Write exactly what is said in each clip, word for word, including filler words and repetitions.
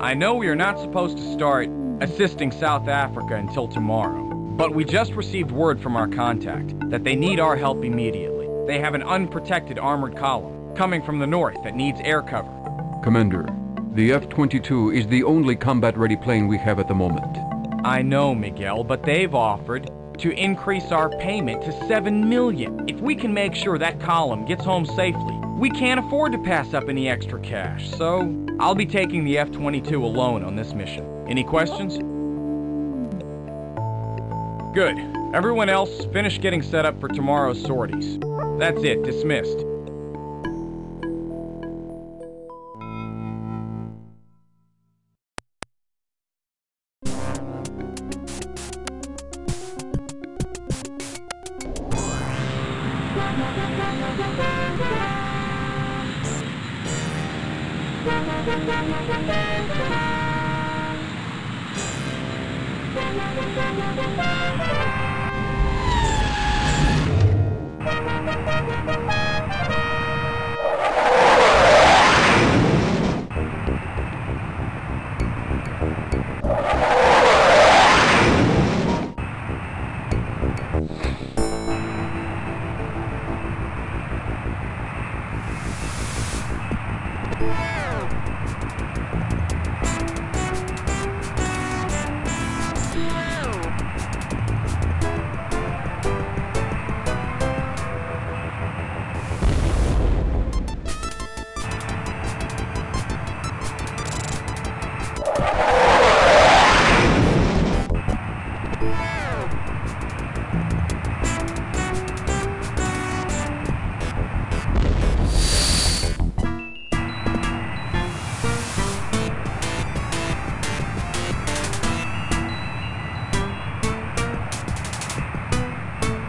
I know we are not supposed to start assisting South Africa until tomorrow, but we just received word from our contact that they need our help immediately. They have an unprotected armored column coming from the north that needs air cover. Commander, the F twenty-two is the only combat-ready plane we have at the moment. I know, Miguel, but they've offered to increase our payment to seven million. If we can make sure that column gets home safely, we can't afford to pass up any extra cash, so I'll be taking the F twenty-two alone on this mission. Any questions? Good. Everyone else, finish getting set up for tomorrow's sorties. That's it. Dismissed.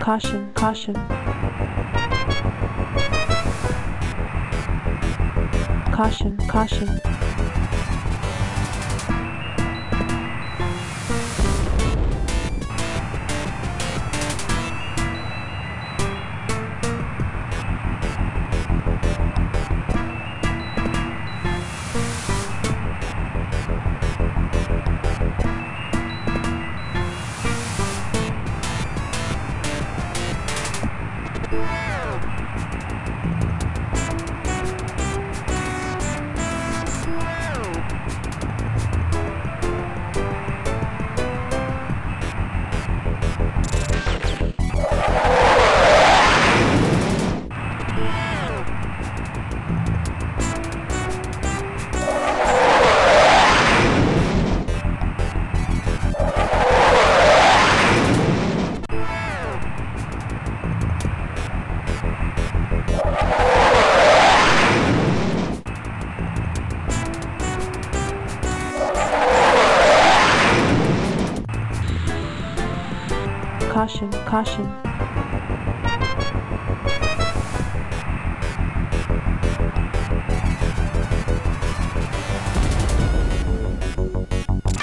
Caution, caution. Caution, caution. Caution, caution.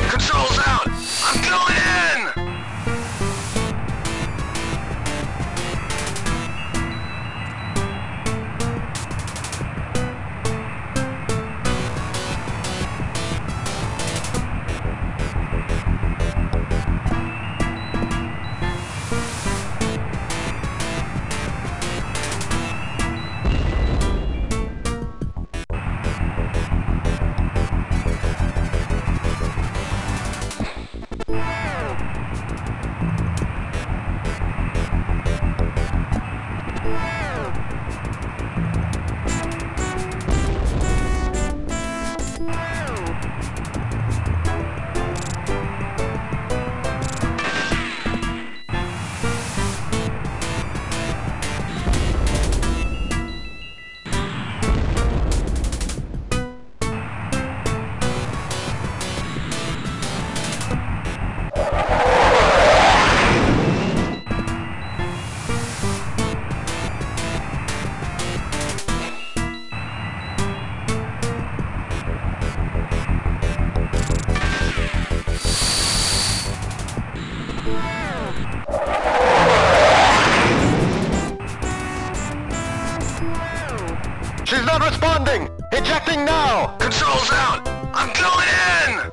Controls out! I'm going in! responding! Ejecting now! Controls out! I'm going in!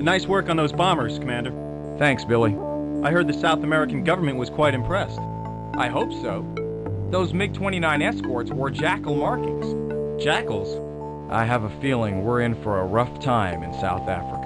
Nice work on those bombers, Commander. Thanks, Billy. I heard the South American government was quite impressed. I hope so. Those MiG twenty-nine escorts wore jackal markings. Jackals? I have a feeling we're in for a rough time in South Africa.